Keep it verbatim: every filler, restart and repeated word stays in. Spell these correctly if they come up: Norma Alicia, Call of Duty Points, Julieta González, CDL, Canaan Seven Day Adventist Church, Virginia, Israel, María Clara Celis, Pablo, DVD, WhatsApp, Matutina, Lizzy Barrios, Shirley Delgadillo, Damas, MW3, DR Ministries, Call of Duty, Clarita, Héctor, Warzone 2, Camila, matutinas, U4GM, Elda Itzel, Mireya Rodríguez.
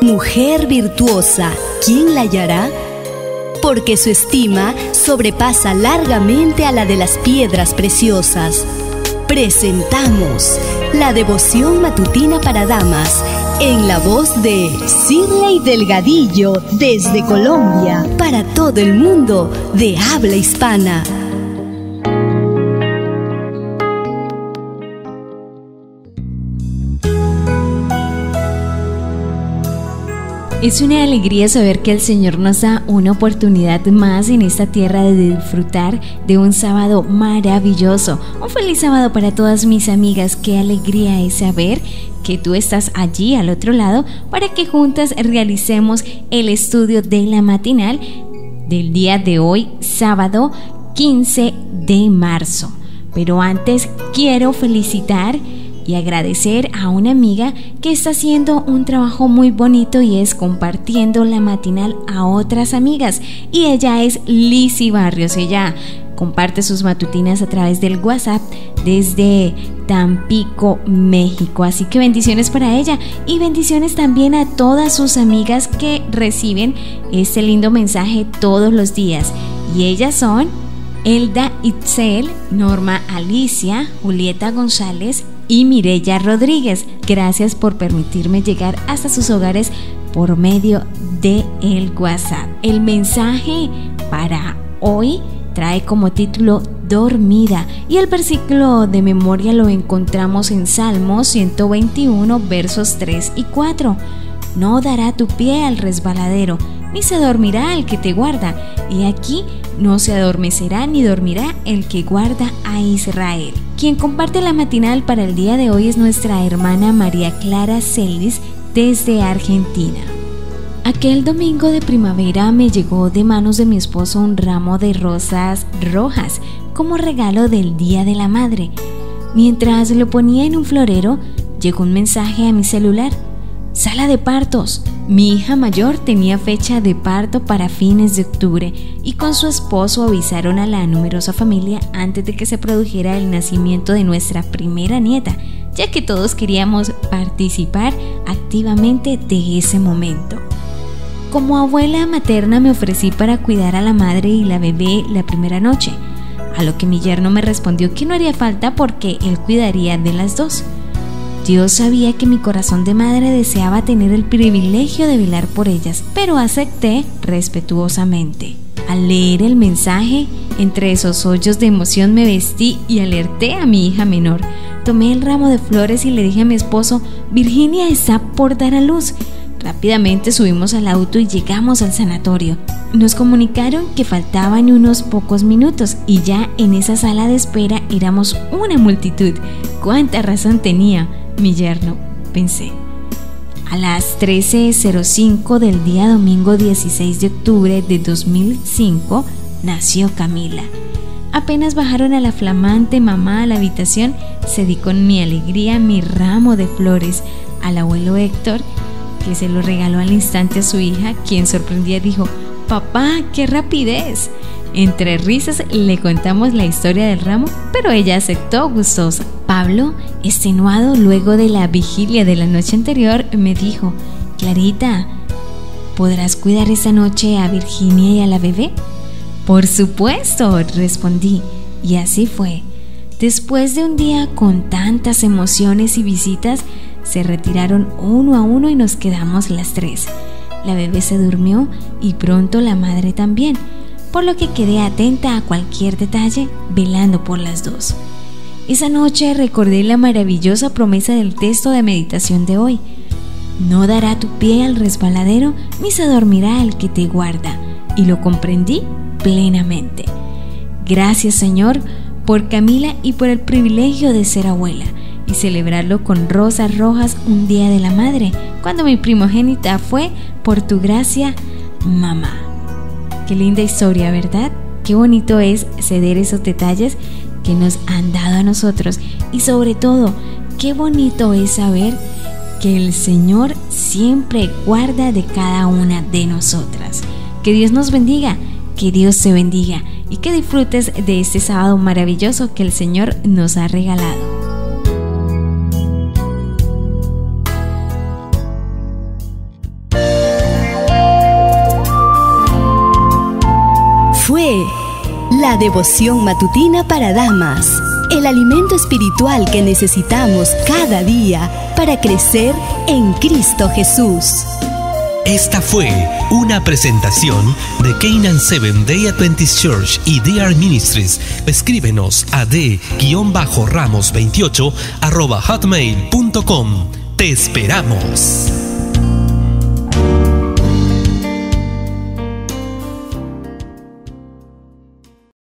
Mujer virtuosa, ¿quién la hallará? Porque su estima sobrepasa largamente a la de las piedras preciosas. Presentamos la devoción matutina para damas en la voz de Shirley Delgadillo desde Colombia para todo el mundo de habla hispana. Es una alegría saber que el Señor nos da una oportunidad más en esta tierra de disfrutar de un sábado maravilloso. Un feliz sábado para todas mis amigas. Qué alegría es saber que tú estás allí al otro lado para que juntas realicemos el estudio de la matinal del día de hoy, sábado quince de marzo. Pero antes quiero felicitar y agradecer a una amiga que está haciendo un trabajo muy bonito y es compartiendo la matinal a otras amigas, y ella es Lizzy Barrios. Ella comparte sus matutinas a través del WhatsApp desde Tampico, México. Así que bendiciones para ella y bendiciones también a todas sus amigas que reciben este lindo mensaje todos los días, y ellas son Elda Itzel, Norma Alicia, Julieta González y Mireya Rodríguez. Gracias por permitirme llegar hasta sus hogares por medio de el WhatsApp. El mensaje para hoy trae como título Dormida, y el versículo de memoria lo encontramos en Salmo ciento veintiuno, versos tres y cuatro. No dará tu pie al resbaladero, ni se dormirá el que te guarda, y aquí no se adormecerá ni dormirá el que guarda a Israel. Quien comparte la matinal para el día de hoy es nuestra hermana María Clara Celis desde Argentina. Aquel domingo de primavera me llegó de manos de mi esposo un ramo de rosas rojas como regalo del Día de la Madre. Mientras lo ponía en un florero, llegó un mensaje a mi celular. Sala de partos. Mi hija mayor tenía fecha de parto para fines de octubre y con su esposo avisaron a la numerosa familia antes de que se produjera el nacimiento de nuestra primera nieta, ya que todos queríamos participar activamente de ese momento. Como abuela materna me ofrecí para cuidar a la madre y la bebé la primera noche, a lo que mi yerno me respondió que no haría falta porque él cuidaría de las dos. Dios sabía que mi corazón de madre deseaba tener el privilegio de velar por ellas, pero acepté respetuosamente. Al leer el mensaje, entre sollozos de emoción me vestí y alerté a mi hija menor. Tomé el ramo de flores y le dije a mi esposo, Virginia está por dar a luz. Rápidamente subimos al auto y llegamos al sanatorio. Nos comunicaron que faltaban unos pocos minutos y ya en esa sala de espera éramos una multitud. ¿Cuánta razón tenía mi yerno?, pensé. A las trece cero cinco del día domingo dieciséis de octubre de dos mil cinco nació Camila. Apenas bajaron a la flamante mamá a la habitación, cedí con mi alegría mi ramo de flores al abuelo Héctor, que se lo regaló al instante a su hija, quien sorprendida dijo, «Papá, qué rapidez». Entre risas le contamos la historia del ramo, pero ella aceptó gustosa. Pablo, extenuado luego de la vigilia de la noche anterior, me dijo, Clarita, ¿podrás cuidar esta noche a Virginia y a la bebé? Por supuesto, respondí, y así fue. Después de un día con tantas emociones y visitas, se retiraron uno a uno y nos quedamos las tres. La bebé se durmió y pronto la madre también, por lo que quedé atenta a cualquier detalle, velando por las dos. Esa noche recordé la maravillosa promesa del texto de meditación de hoy. No dará tu pie al resbaladero, ni se dormirá el que te guarda, y lo comprendí plenamente. Gracias, Señor, por Camila y por el privilegio de ser abuela y celebrarlo con rosas rojas un día de la madre, cuando mi primogénita fue, por tu gracia, mamá. Qué linda historia, ¿verdad? Qué bonito es ceder esos detalles que nos han dado a nosotros, y sobre todo, qué bonito es saber que el Señor siempre guarda de cada una de nosotras. Que Dios nos bendiga, que Dios te bendiga y que disfrutes de este sábado maravilloso que el Señor nos ha regalado. de la devoción matutina para damas, el alimento espiritual que necesitamos cada día para crecer en Cristo Jesús. Esta fue una presentación de Canaan Seven Day Adventist Church y D R Ministries. Escríbenos a d ramos veintiocho arroba hotmail punto com. ¡Te esperamos!